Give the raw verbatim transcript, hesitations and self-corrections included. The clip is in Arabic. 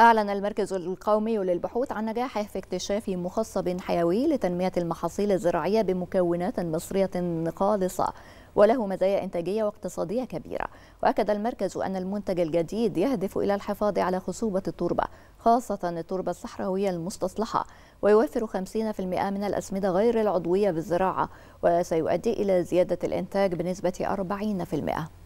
أعلن المركز القومي للبحوث عن نجاحه في اكتشاف مخصب حيوي لتنمية المحاصيل الزراعية بمكونات مصرية خالصة، وله مزايا إنتاجية واقتصادية كبيرة. وأكد المركز أن المنتج الجديد يهدف إلى الحفاظ على خصوبة التربة، خاصة التربة الصحراوية المستصلحة، ويوفر خمسين بالمئة من الأسمدة غير العضوية بالزراعة، وسيؤدي إلى زيادة الإنتاج بنسبة أربعين بالمئة.